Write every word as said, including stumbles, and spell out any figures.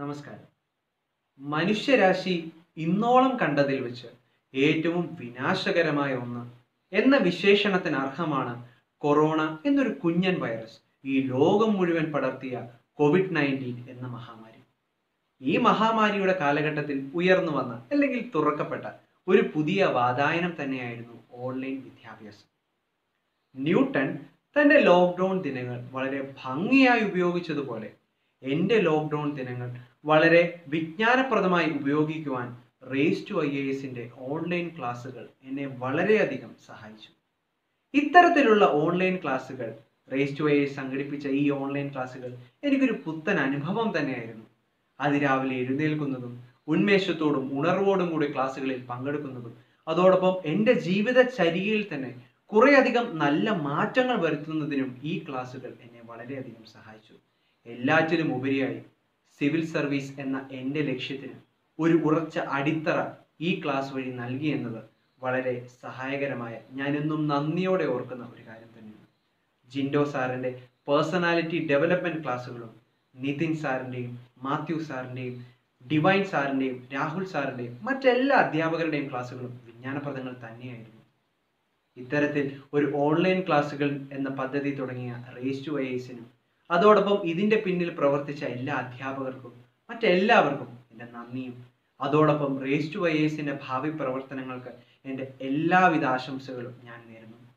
നമസ്കാരം. മനുഷ്യരാശി ഇന്നോളം കണ്ടതിൽ വെച്ച് ഏറ്റവും വിനാശകരമായ ഒന്ന് എന്ന വിശേഷണത്തിന് അർഹമാണ് കൊറോണ എന്നൊരു കുഞ്ഞൻ വൈറസ് ഈ ലോകം മുഴുവൻ പടർത്തിയ കോവിഡ് നയൻറ്റീൻ എന്ന മഹാമാരി. ഈ മഹാമാരിയുടെ കാലഘട്ടത്തിൽ ഉയർന്നു വന്ന അല്ലെങ്കിൽ തുറക്കപ്പെട്ട ഒരു പുതിയ വാതായനം തന്നെയായിരുന്നു ഓൺലൈൻ വിദ്യാഭ്യാസം. ന്യൂട്ടൺ തൻ്റെ ലോക്ക്ഡൗൺ ദിനങ്ങൾ വളരെ ഭംഗിയായി ഉപയോഗിച്ചതുപോലെ എൻ്റെ ലോക്ക്ഡൗൺ ദിനങ്ങൾ വളരെ വിജ്ഞാനപ്രദമായി ഉപയോഗിക്കുവാൻ റേസ് ടു ഐ എ എസിൻ്റെ ഓൺലൈൻ ക്ലാസ്സുകൾ എന്നെ വളരെയധികം സഹായിച്ചു. ഇത്തരത്തിലുള്ള ഓൺലൈൻ ക്ലാസ്സുകൾ race to I A S സംഘടിപ്പിച്ച ഈ ഓൺലൈൻ ക്ലാസ്സുകൾ എനിക്കൊരു പുത്തൻ അനുഭവം തന്നെയായിരുന്നു. അതിരാവിലെ എഴുന്നേൽക്കുന്നതും ഉന്മേഷത്തോടും ഉണർവോടും കൂടി ക്ലാസ്സുകളിൽ പങ്കെടുക്കുന്നതും അതോടൊപ്പം എൻ്റെ ജീവിതചര്യയിൽ തന്നെ കുറേയധികം നല്ല മാറ്റങ്ങൾ വരുത്തുന്നതിനും ഈ ക്ലാസ്സുകൾ എന്നെ വളരെയധികം സഹായിച്ചു. എല്ലാറ്റിലും ഉപരിയായി സിവിൽ സർവീസ് എന്ന എൻ്റെ ലക്ഷ്യത്തിന് ഒരു ഉറച്ച അടിത്തറ ഈ ക്ലാസ് വഴി നൽകി എന്നത് വളരെ സഹായകരമായ ഞാനെന്നും നന്ദിയോടെ ഓർക്കുന്ന ഒരു കാര്യം തന്നെയാണ്. ജിൻഡോ സാറിൻ്റെ പേഴ്സണാലിറ്റി ഡെവലപ്മെൻറ്റ് ക്ലാസ്സുകളും നിതിൻ സാറിൻ്റെയും മാത്യു സാറിൻ്റെയും ഡിവൈൻ സാറിൻ്റെയും രാഹുൽ സാറിൻ്റെയും മറ്റെല്ലാ അധ്യാപകരുടെയും ക്ലാസ്സുകളും വിജ്ഞാനപ്രദങ്ങൾ തന്നെയായിരുന്നു. ഇത്തരത്തിൽ ഒരു ഓൺലൈൻ ക്ലാസ്സുകൾ എന്ന പദ്ധതി തുടങ്ങിയ റേസ് ടു ഐ എ എസിനും അതോടൊപ്പം ഇതിൻ്റെ പിന്നിൽ പ്രവർത്തിച്ച എല്ലാ അധ്യാപകർക്കും മറ്റെല്ലാവർക്കും എൻ്റെ നന്ദിയും അതോടൊപ്പം റേസ് ടു ഐ എ എസിൻ്റെ ഭാവി പ്രവർത്തനങ്ങൾക്ക് എൻ്റെ എല്ലാവിധ ആശംസകളും ഞാൻ നേരുന്നു.